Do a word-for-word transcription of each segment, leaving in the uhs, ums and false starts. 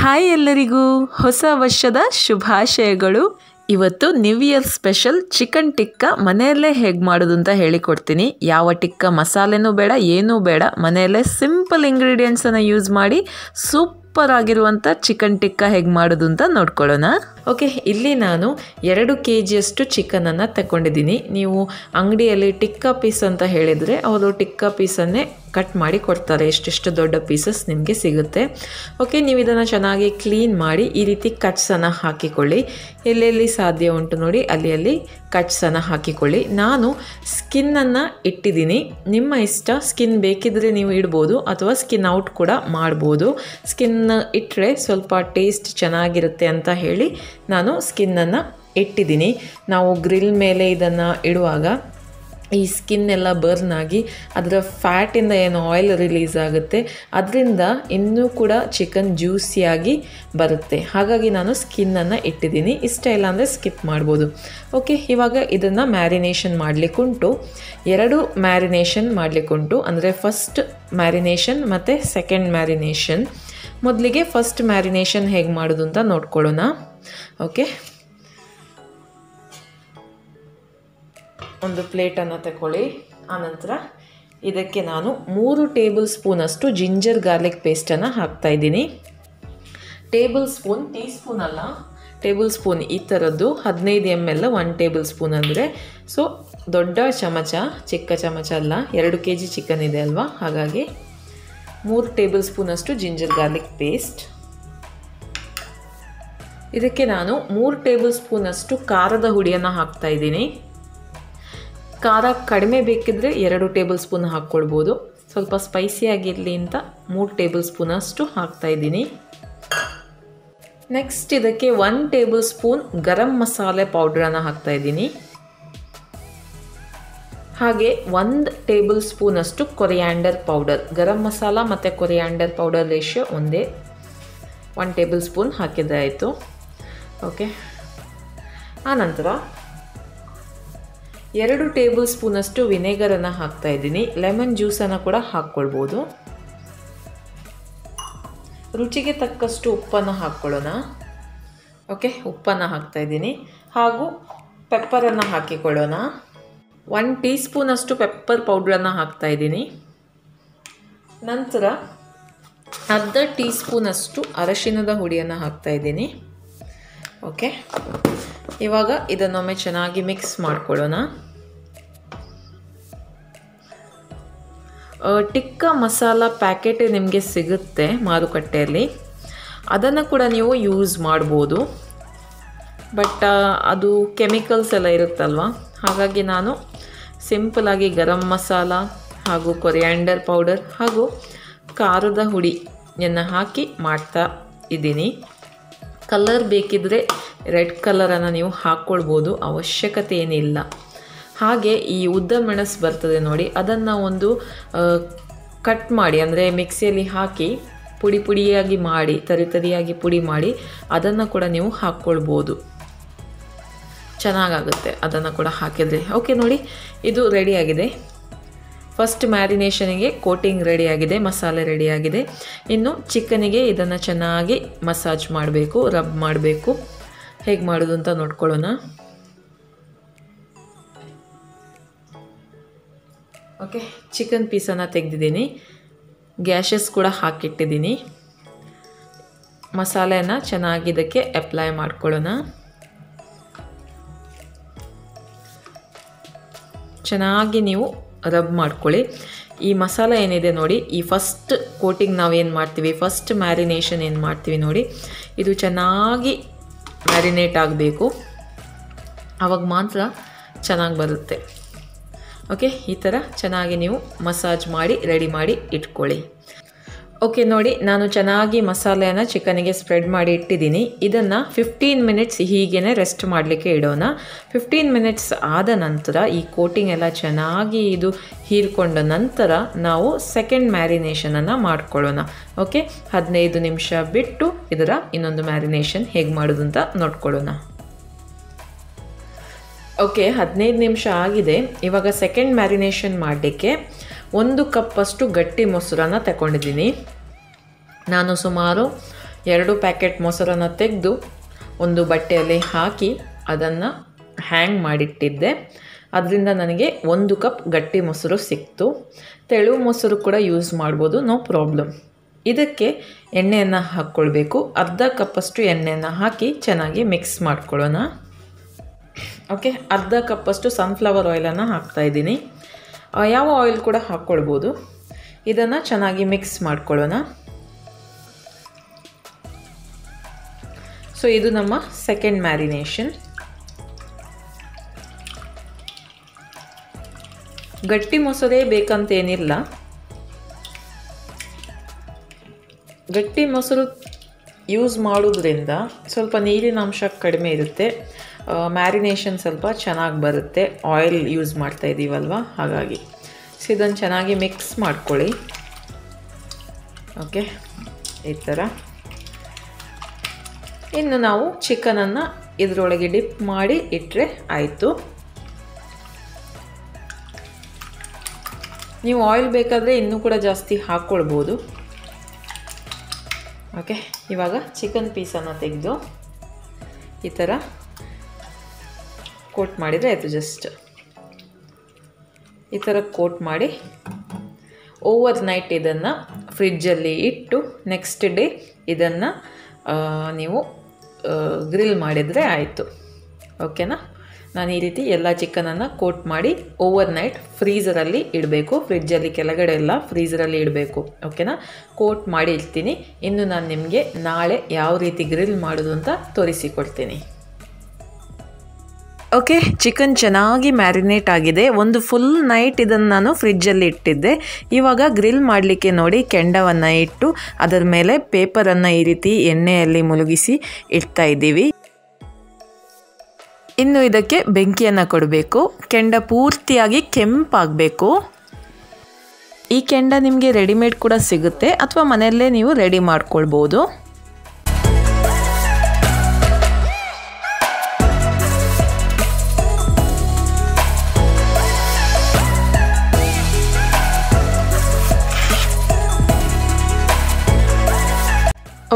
Hi ಎಲ್ಲರಿಗೂ ಹೊಸ ವರ್ಷದ ಶುಭಾಶಯಗಳು। ಇವತ್ತು new year special chicken tikka ಮನೆಯಲ್ಲೇ ಹೇಗೆ ಮಾಡೋದು ಅಂತ ಹೇಳಿಕೊಡ್ತೀನಿ। ಯಾವ ಟಿಕ್ಕಾ ಮಸಾಲೆನೂ ಬೇಡ, ಏನೂ ಬೇಡ, ಮನೆಯಲ್ಲೇ ಸಿಂಪಲ್ ಇಂಗ್ರೀಡಿಯೆಂಟ್ಸ್ ಅನ್ನು ಯೂಸ್ ಮಾಡಿ ಸೂಪರ್ ಆಗಿರುವಂತ ಚಿಕನ್ ಟಿಕ್ಕಾ ಹೇಗೆ ಮಾಡೋದು ಅಂತ ನೋಡ್ಕೊಳ್ಳೋಣ। ಓಕೆ, ಇಲ್ಲಿ ನಾನು ಎರಡು ಕೆ ಜಿಯಷ್ಟು ಚಿಕನನ್ನು ತಗೊಂಡಿದ್ದೀನಿ। ನೀವು ಅಂಗಡಿಯಲ್ಲಿ ಟಿಕ್ಕಾ ಪೀಸ್ ಅಂತ ಹೇಳಿದರೆ ಅವರು ಟಿಕ್ಕಾ ಪೀಸನ್ನೇ ಕಟ್ ಮಾಡಿ ಕೊಡ್ತಾರೆ, ಎಷ್ಟೆಷ್ಟು ದೊಡ್ಡ ಪೀಸಸ್ ನಿಮಗೆ ಸಿಗುತ್ತೆ। ಓಕೆ, ನೀವು ಇದನ್ನು ಚೆನ್ನಾಗಿ ಕ್ಲೀನ್ ಮಾಡಿ ಈ ರೀತಿ ಕಟ್ಸನ್ನು ಹಾಕಿಕೊಳ್ಳಿ, ಎಲ್ಲೆಲ್ಲಿ ಸಾಧ್ಯ ಉಂಟು ನೋಡಿ ಅಲ್ಲಿ ಅಲ್ಲಿ ಕಟ್ಸನ್ನು ಹಾಕಿಕೊಳ್ಳಿ। ನಾನು ಸ್ಕಿನ್ನನ್ನು ಇಟ್ಟಿದ್ದೀನಿ, ನಿಮ್ಮ ಇಷ್ಟ, ಸ್ಕಿನ್ ಬೇಕಿದ್ದರೆ ನೀವು ಇಡ್ಬೋದು ಅಥವಾ ಸ್ಕಿನ್ ಔಟ್ ಕೂಡ ಮಾಡ್ಬೋದು। ಸ್ಕಿನ್ ಇಟ್ಟರೆ ಸ್ವಲ್ಪ ಟೇಸ್ಟ್ ಚೆನ್ನಾಗಿರುತ್ತೆ ಅಂತ ಹೇಳಿ ನಾನು ಸ್ಕಿನ್ನನ್ನು ಇಟ್ಟಿದ್ದೀನಿ। ನಾವು ಗ್ರಿಲ್ ಮೇಲೆ ಇದನ್ನು ಇಡುವಾಗ ಈ ಸ್ಕಿನ್ ಎಲ್ಲ ಬರ್ನ್ ಆಗಿ ಅದರ ಫ್ಯಾಟಿಂದ ಏನು ಆಯಿಲ್ ರಿಲೀಸ್ ಆಗುತ್ತೆ, ಅದರಿಂದ ಇನ್ನೂ ಕೂಡ ಚಿಕನ್ ಜ್ಯೂಸಿಯಾಗಿ ಬರುತ್ತೆ, ಹಾಗಾಗಿ ನಾನು ಸ್ಕಿನ್ನನ್ನು ಇಟ್ಟಿದ್ದೀನಿ। ಇಷ್ಟ ಇಲ್ಲ ಅಂದರೆ ಸ್ಕಿಪ್ ಮಾಡ್ಬೋದು। ಓಕೆ, ಇವಾಗ ಇದನ್ನು ಮ್ಯಾರಿನೇಷನ್ ಮಾಡಲಿಕ್ಕುಂಟು, ಎರಡು ಮ್ಯಾರಿನೇಷನ್ ಮಾಡಲಿಕ್ಕುಂಟು, ಅಂದರೆ ಫಸ್ಟ್ ಮ್ಯಾರಿನೇಷನ್ ಮತ್ತು ಸೆಕೆಂಡ್ ಮ್ಯಾರಿನೇಷನ್। ಮೊದಲಿಗೆ ಫಸ್ಟ್ ಮ್ಯಾರಿನೇಷನ್ ಹೇಗೆ ಮಾಡೋದು ಅಂತ ನೋಡ್ಕೊಳ್ಳೋಣ। ಓಕೆ, ಒಂದು ಪ್ಲೇಟನ್ನು ತಗೊಳ್ಳಿ, ಆನಂತರ ಇದಕ್ಕೆ ನಾನು ಮೂರು ಟೇಬಲ್ ಸ್ಪೂನಷ್ಟು ಜಿಂಜರ್ ಗಾರ್ಲಿಕ್ ಪೇಸ್ಟನ್ನು ಹಾಕ್ತಾಯಿದ್ದೀನಿ। ಟೇಬಲ್ ಸ್ಪೂನ್, ಟೀ ಸ್ಪೂನ್ ಅಲ್ಲ, ಟೇಬಲ್ ಸ್ಪೂನ್ ಈ ಥರದ್ದು, ಹದಿನೈದು M L one tablespoon ಅಂದರೆ, ಸೊ ದೊಡ್ಡ ಚಮಚ, ಚಿಕ್ಕ ಚಮಚ ಅಲ್ಲ, ಎರಡು ಕೆ ಜಿ ಚಿಕನ್ ಇದೆ ಅಲ್ವಾ, ಹಾಗಾಗಿ ಮೂರು ಟೇಬಲ್ ಸ್ಪೂನಷ್ಟು ಜಿಂಜರ್ ಗಾರ್ಲಿಕ್ ಪೇಸ್ಟ್। ಇದಕ್ಕೆ ನಾನು ಮೂರು ಟೇಬಲ್ ಸ್ಪೂನಷ್ಟು ಖಾರದ ಹುಡಿಯನ್ನು ಹಾಕ್ತಾಯಿದ್ದೀನಿ। ಖಾರ ಕಡಿಮೆ ಬೇಕಿದ್ದರೆ ಎರಡು ಟೇಬಲ್ ಸ್ಪೂನ್ ಹಾಕ್ಕೊಳ್ಬೋದು, ಸ್ವಲ್ಪ ಸ್ಪೈಸಿಯಾಗಿರಲಿ ಅಂತ ಮೂರು ಟೇಬಲ್ ಸ್ಪೂನಷ್ಟು ಹಾಕ್ತಾಯಿದ್ದೀನಿ। ನೆಕ್ಸ್ಟ್ ಇದಕ್ಕೆ ಒಂದು ಟೇಬಲ್ ಸ್ಪೂನ್ ಗರಂ ಮಸಾಲೆ ಪೌಡ್ರನ್ನು ಹಾಕ್ತಾಯಿದ್ದೀನಿ, ಹಾಗೆ ಒಂದು ಟೇಬಲ್ ಸ್ಪೂನಷ್ಟು ಕೊರಿಯಾಂಡರ್ ಪೌಡರ್। ಗರಂ ಮಸಾಲ ಮತ್ತು ಕೊರಿಯಾಂಡರ್ ಪೌಡರ್ ರೇಷಿಯೋ ಒಂದೇ, ಒಂದು ಟೇಬಲ್ ಸ್ಪೂನ್ ಹಾಕಿದ್ರೆ ಆಯಿತು। ಓಕೆ, ಆನಂತರ ಎರಡು ಟೇಬಲ್ ಸ್ಪೂನಷ್ಟು ವಿನೆಗರನ್ನು ಹಾಕ್ತಾಯಿದ್ದೀನಿ, ಲೆಮನ್ ಜ್ಯೂಸನ್ನು ಕೂಡ ಹಾಕ್ಕೊಳ್ಬೋದು। ರುಚಿಗೆ ತಕ್ಕಷ್ಟು ಉಪ್ಪನ್ನು ಹಾಕ್ಕೊಳ್ಳೋಣ। ಓಕೆ, ಉಪ್ಪನ್ನು ಹಾಕ್ತಾಯಿದ್ದೀನಿ, ಹಾಗೂ ಪೆಪ್ಪರನ್ನು ಹಾಕಿಕೊಳ್ಳೋಣ। ಒನ್ ಟೀ ಸ್ಪೂನಷ್ಟು ಪೆಪ್ಪರ್ ಪೌಡ್ರನ್ನು ಹಾಕ್ತಾಯಿದ್ದೀನಿ, ನಂತರ ಅರ್ಧ ಟೀ ಸ್ಪೂನಷ್ಟು ಅರಶಿನದ ಹುಡಿಯನ್ನು ಹಾಕ್ತಾಯಿದ್ದೀನಿ। ಓಕೆ, ಇವಾಗ ಇದನ್ನೊಮ್ಮೆ ಚೆನ್ನಾಗಿ ಮಿಕ್ಸ್ ಮಾಡ್ಕೊಳ್ಳೋಣ। ಟಿಕ್ಕಾ ಮಸಾಲ ಪ್ಯಾಕೆಟ್ ನಿಮಗೆ ಸಿಗುತ್ತೆ ಮಾರುಕಟ್ಟೆಯಲ್ಲಿ, ಅದನ್ನು ಕೂಡ ನೀವು ಯೂಸ್ ಮಾಡ್ಬೋದು, ಬಟ್ ಅದು ಕೆಮಿಕಲ್ಸ್ ಎಲ್ಲ ಇರುತ್ತಲ್ವ, ಹಾಗಾಗಿ ನಾನು ಸಿಂಪಲಾಗಿ ಗರಂ ಮಸಾಲ ಹಾಗೂ ಕೊರಿಯಾಂಡರ್ ಪೌಡರ್ ಹಾಗೂ ಖಾರದ ಹುಡಿಯನ್ನು ಹಾಕಿ ಮಾಡ್ತಾ ಇದ್ದೀನಿ। ಕಲರ್ ಬೇಕಿದ್ದರೆ ರೆಡ್ ಕಲರನ್ನು ನೀವು ಹಾಕ್ಕೊಳ್ಬೋದು, ಅವಶ್ಯಕತೆ ಏನಿಲ್ಲ। ಹಾಗೆ ಈ ಉದ್ದ ಮೆಣಸು ಬರ್ತದೆ ನೋಡಿ, ಅದನ್ನು ಒಂದು ಕಟ್ ಮಾಡಿ, ಅಂದರೆ ಮಿಕ್ಸಿಯಲ್ಲಿ ಹಾಕಿ ಪುಡಿ ಪುಡಿಯಾಗಿ ಮಾಡಿ, ತರಿ ತರಿಯಾಗಿ ಪುಡಿ ಮಾಡಿ ಅದನ್ನು ಕೂಡ ನೀವು ಹಾಕ್ಕೊಳ್ಬೋದು, ಚೆನ್ನಾಗಾಗುತ್ತೆ ಅದನ್ನು ಕೂಡ ಹಾಕಿದರೆ। ಓಕೆ ನೋಡಿ, ಇದು ರೆಡಿಯಾಗಿದೆ, ಫಸ್ಟ್ ಮ್ಯಾರಿನೇಷನಿಗೆ ಕೋಟಿಂಗ್ ರೆಡಿಯಾಗಿದೆ, ಮಸಾಲೆ ರೆಡಿಯಾಗಿದೆ। ಇನ್ನು ಚಿಕನಿಗೆ ಇದನ್ನು ಚೆನ್ನಾಗಿ ಮಸಾಜ್ ಮಾಡಬೇಕು, ರಬ್ ಮಾಡಬೇಕು, ಹೇಗೆ ಮಾಡೋದು ಅಂತ ನೋಡ್ಕೊಳ್ಳೋಣ। ಓಕೆ, ಚಿಕನ್ ಪೀಸನ್ನು ತೆಗೆದಿದ್ದೀನಿ, ಗ್ಯಾಸಸ್ ಕೂಡ ಹಾಕಿಟ್ಟಿದ್ದೀನಿ, ಮಸಾಲೆಯನ್ನು ಚೆನ್ನಾಗಿ ಇದಕ್ಕೆ ಅಪ್ಲೈ ಮಾಡ್ಕೊಳ್ಳೋಣ। ಚೆನ್ನಾಗಿ ನೀವು ರಬ್ ಮಾಡ್ಕೊಳ್ಳಿ, ಈ ಮಸಾಲೆ ಏನಿದೆ ನೋಡಿ, ಈ ಫಸ್ಟ್ ಕೋಟಿಂಗ್ ನಾವೇನು ಮಾಡ್ತೀವಿ, ಫಸ್ಟ್ ಮ್ಯಾರಿನೇಷನ್ ಏನು ಮಾಡ್ತೀವಿ ನೋಡಿ, ಇದು ಚೆನ್ನಾಗಿ ಮ್ಯಾರಿನೇಟ್ ಆಗಬೇಕು, ಆವಾಗ ಮಾತ್ರ ಚೆನ್ನಾಗಿ ಬರುತ್ತೆ। ಓಕೆ, ಈ ಥರ ಚೆನ್ನಾಗಿ ನೀವು ಮಸಾಜ್ ಮಾಡಿ ರೆಡಿ ಮಾಡಿ ಇಟ್ಕೊಳ್ಳಿ। ಓಕೆ ನೋಡಿ, ನಾನು ಚೆನ್ನಾಗಿ ಮಸಾಲೆಯನ್ನು ಚಿಕನಿಗೆ ಸ್ಪ್ರೆಡ್ ಮಾಡಿ ಇಟ್ಟಿದ್ದೀನಿ, ಇದನ್ನು ಫಿಫ್ಟೀನ್ ಮಿನಿಟ್ಸ್ ಹೀಗೇ ರೆಸ್ಟ್ ಮಾಡಲಿಕ್ಕೆ ಇಡೋಣ। ಫಿಫ್ಟೀನ್ ಮಿನಿಟ್ಸ್ ಆದ ನಂತರ ಈ ಕೋಟಿಂಗ್ ಎಲ್ಲ ಚೆನ್ನಾಗಿ ಇದು ಹೀರ್ಕೊಂಡ ನಂತರ ನಾವು ಸೆಕೆಂಡ್ ಮ್ಯಾರಿನೇಷನನ್ನು ಮಾಡ್ಕೊಳ್ಳೋಣ। ಓಕೆ, ಹದಿನೈದು ನಿಮಿಷ ಬಿಟ್ಟು ಇದರ ಇನ್ನೊಂದು ಮ್ಯಾರಿನೇಷನ್ ಹೇಗೆ ಮಾಡೋದು ಅಂತ ನೋಡ್ಕೊಳ್ಳೋಣ। ಓಕೆ, ಹದಿನೈದು ನಿಮಿಷ ಆಗಿದೆ, ಇವಾಗ ಸೆಕೆಂಡ್ ಮ್ಯಾರಿನೇಷನ್ ಮಾಡಲಿಕ್ಕೆ ಒಂದು ಕಪ್ಪಷ್ಟು ಗಟ್ಟಿ ಮೊಸರನ್ನು ತಗೊಂಡಿದ್ದೀನಿ, ನಾನು ಸುಮಾರು ಎರಡು ಪ್ಯಾಕೆಟ್ ಮೊಸರನ್ನು ತೆಗೆದು ಒಂದು ಬಟ್ಟೆಯಲ್ಲಿ ಹಾಕಿ ಅದನ್ನು ಹ್ಯಾಂಗ್ ಮಾಡಿಟ್ಟಿದ್ದೆ. ಅದರಿಂದ ನನಗೆ ಒಂದು ಕಪ್ ಗಟ್ಟಿ ಮೊಸರು ಸಿಕ್ತು. ತೆಳು ಮೊಸರು ಕೂಡ ಯೂಸ್ ಮಾಡ್ಬೋದು, ನೋ ಪ್ರಾಬ್ಲಮ್. ಇದಕ್ಕೆ ಎಣ್ಣೆಯನ್ನು ಹಾಕ್ಕೊಳ್ಬೇಕು. ಅರ್ಧ ಕಪ್ಪಷ್ಟು ಎಣ್ಣೆಯನ್ನು ಹಾಕಿ ಚೆನ್ನಾಗಿ ಮಿಕ್ಸ್ ಮಾಡ್ಕೊಳ್ಳೋಣ. ಓಕೆ, ಅರ್ಧ ಕಪ್ಪಷ್ಟು ಸನ್ಫ್ಲವರ್ ಆಯಿಲನ್ನು ಹಾಕ್ತಾಯಿದ್ದೀನಿ. ಯಾವ ಆಯಿಲ್ ಕೂಡ ಹಾಕ್ಕೊಳ್ಬೋದು. ಇದನ್ನು ಚೆನ್ನಾಗಿ ಮಿಕ್ಸ್ ಮಾಡ್ಕೊಳ್ಳೋಣ. ಸೊ ಇದು ನಮ್ಮ ಸೆಕೆಂಡ್ ಮ್ಯಾರಿನೇಷನ್. ಗಟ್ಟಿ ಮೊಸರೇ ಬೇಕಂತೇನಿಲ್ಲ. ಗಟ್ಟಿ ಮೊಸರು ಯೂಸ್ ಮಾಡೋದ್ರಿಂದ ಸ್ವಲ್ಪ ನೀರಿನ ಅಂಶ ಕಡಿಮೆ ಇರುತ್ತೆ, ಮ್ಯಾರಿನೇಷನ್ ಸ್ವಲ್ಪ ಚೆನ್ನಾಗಿ ಬರುತ್ತೆ. ಆಯಿಲ್ ಯೂಸ್ ಮಾಡ್ತಾ ಇದ್ದೀವಲ್ವ, ಹಾಗಾಗಿ. ಸೊ ಇದನ್ನು ಚೆನ್ನಾಗಿ ಮಿಕ್ಸ್ ಮಾಡ್ಕೊಳ್ಳಿ. ಓಕೆ, ಈ ಥರ. ಇನ್ನು ನಾವು ಚಿಕನನ್ನು ಇದರೊಳಗೆ ಡಿಪ್ ಮಾಡಿ ಇಟ್ಟರೆ ಆಯಿತು. ನೀವು ಆಯಿಲ್ ಬೇಕಾದರೆ ಇನ್ನೂ ಕೂಡ ಜಾಸ್ತಿ ಹಾಕ್ಕೊಳ್ಬೋದು. ಓಕೆ, ಇವಾಗ ಚಿಕನ್ ಪೀಸನ್ನು ತೆಗೆದು ಈ ಥರ ಕೋಟ್ ಮಾಡಿದರೆ ಆಯಿತು. ಜಸ್ಟ್ ಈ ಥರ ಕೋಟ್ ಮಾಡಿ ಓವರ್ ನೈಟ್ ಇದನ್ನು ಫ್ರಿಡ್ಜಲ್ಲಿ ಇಟ್ಟು ನೆಕ್ಸ್ಟ್ ಡೇ ಇದನ್ನು ನೀವು ಗ್ರಿಲ್ ಮಾಡಿದರೆ ಆಯಿತು. ಓಕೆನಾ? ನಾನು ಈ ರೀತಿ ಎಲ್ಲ ಚಿಕನನ್ನು ಕೋಟ್ ಮಾಡಿ ಓವರ್ ನೈಟ್ ಫ್ರೀಝರಲ್ಲಿ ಇಡಬೇಕು. ಫ್ರಿಡ್ಜಲ್ಲಿ ಕೆಳಗಡೆ ಎಲ್ಲ ಫ್ರೀಝರಲ್ಲಿ ಇಡಬೇಕು. ಓಕೆನಾ? ಕೋಟ್ ಮಾಡಿ ಇಡ್ತೀನಿ. ಇನ್ನು ನಾನು ನಿಮಗೆ ನಾಳೆ ಯಾವ ರೀತಿ ಗ್ರಿಲ್ ಮಾಡೋದು ಅಂತ ತೋರಿಸಿಕೊಡ್ತೀನಿ. ಓಕೆ, ಚಿಕನ್ ಚೆನ್ನಾಗಿ ಮ್ಯಾರಿನೇಟ್ ಆಗಿದೆ. ಒಂದು ಫುಲ್ ನೈಟ್ ಇದನ್ನು ನಾನು ಫ್ರಿಡ್ಜಲ್ಲಿ ಇಟ್ಟಿದ್ದೆ. ಇವಾಗ ಗ್ರಿಲ್ ಮಾಡಲಿಕ್ಕೆ ನೋಡಿ ಕೆಂಡವನ್ನು ಇಟ್ಟು ಅದರ ಮೇಲೆ ಪೇಪರನ್ನು ಈ ರೀತಿ ಎಣ್ಣೆಯಲ್ಲಿ ಮುಳುಗಿಸಿ ಇಡ್ತಾ ಇದ್ದೀವಿ. ಇನ್ನು ಇದಕ್ಕೆ ಬೆಂಕಿಯನ್ನು ಕೊಡಬೇಕು. ಕೆಂಡ ಪೂರ್ತಿಯಾಗಿ ಕೆಂಪಾಗಬೇಕು. ಈ ಕೆಂಡ ನಿಮಗೆ ರೆಡಿಮೇಡ್ ಕೂಡ ಸಿಗುತ್ತೆ, ಅಥವಾ ಮನೆಯಲ್ಲೇ ನೀವು ರೆಡಿ ಮಾಡ್ಕೊಳ್ಬೋದು.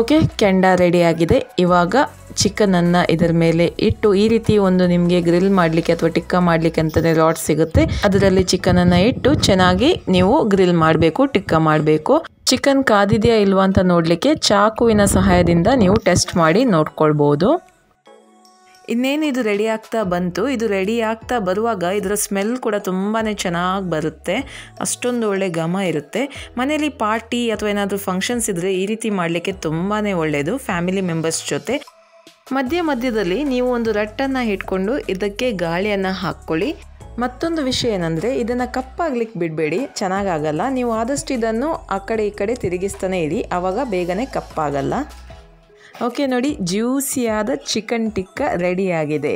ಓಕೆ, ಕೆಂಡ ರೆಡಿಯಾಗಿದೆ. ಇವಾಗ ಚಿಕನನ್ನು ಇದರ ಮೇಲೆ ಇಟ್ಟು ಈ ರೀತಿ ಒಂದು ನಿಮಗೆ ಗ್ರಿಲ್ ಮಾಡಲಿಕ್ಕೆ ಅಥವಾ ಟಿಕ್ಕಾ ಮಾಡಲಿಕ್ಕೆ ಅಂತಲೇ ರಾಡ್ ಸಿಗುತ್ತೆ, ಅದರಲ್ಲಿ ಚಿಕನನ್ನು ಇಟ್ಟು ಚೆನ್ನಾಗಿ ನೀವು ಗ್ರಿಲ್ ಮಾಡಬೇಕು, ಟಿಕ್ಕಾ ಮಾಡಬೇಕು. ಚಿಕನ್ ಕಾದಿದೆಯಾ ಇಲ್ವಾ ಅಂತ ನೋಡಲಿಕ್ಕೆ ಚಾಕುವಿನ ಸಹಾಯದಿಂದ ನೀವು ಟೆಸ್ಟ್ ಮಾಡಿ ನೋಡ್ಕೊಳ್ಬೋದು. ಇನ್ನೇನು ಇದು ರೆಡಿ ಆಗ್ತಾ ಬಂತು. ಇದು ರೆಡಿ ಆಗ್ತಾ ಬರುವಾಗ ಇದರ ಸ್ಮೆಲ್ ಕೂಡ ತುಂಬಾ ಚೆನ್ನಾಗಿ ಬರುತ್ತೆ. ಅಷ್ಟೊಂದು ಒಳ್ಳೆ ಘಮ ಇರುತ್ತೆ. ಮನೇಲಿ ಪಾರ್ಟಿ ಅಥವಾ ಏನಾದರೂ ಫಂಕ್ಷನ್ಸ್ ಇದ್ದರೆ ಈ ರೀತಿ ಮಾಡಲಿಕ್ಕೆ ತುಂಬಾ ಒಳ್ಳೆಯದು, ಫ್ಯಾಮಿಲಿ ಮೆಂಬರ್ಸ್ ಜೊತೆ. ಮಧ್ಯ ಮಧ್ಯದಲ್ಲಿ ನೀವು ಒಂದು ರಟ್ಟನ್ನು ಇಟ್ಕೊಂಡು ಇದಕ್ಕೆ ಗಾಳಿಯನ್ನು ಹಾಕ್ಕೊಳ್ಳಿ. ಮತ್ತೊಂದು ವಿಷಯ ಏನಂದರೆ, ಇದನ್ನು ಕಪ್ಪಾಗ್ಲಿಕ್ಕೆ ಬಿಡಬೇಡಿ, ಚೆನ್ನಾಗಾಗಲ್ಲ. ನೀವು ಆದಷ್ಟು ಇದನ್ನು ಆ ಕಡೆ ಈ ಕಡೆ ತಿರುಗಿಸ್ತಾನೆ ಇರಿ, ಆವಾಗ ಬೇಗನೆ ಕಪ್ಪಾಗಲ್ಲ. ಓಕೆ ನೋಡಿ, ಜ್ಯೂಸಿಯಾದ ಚಿಕನ್ ಟಿಕ್ಕಾ ರೆಡಿಯಾಗಿದೆ.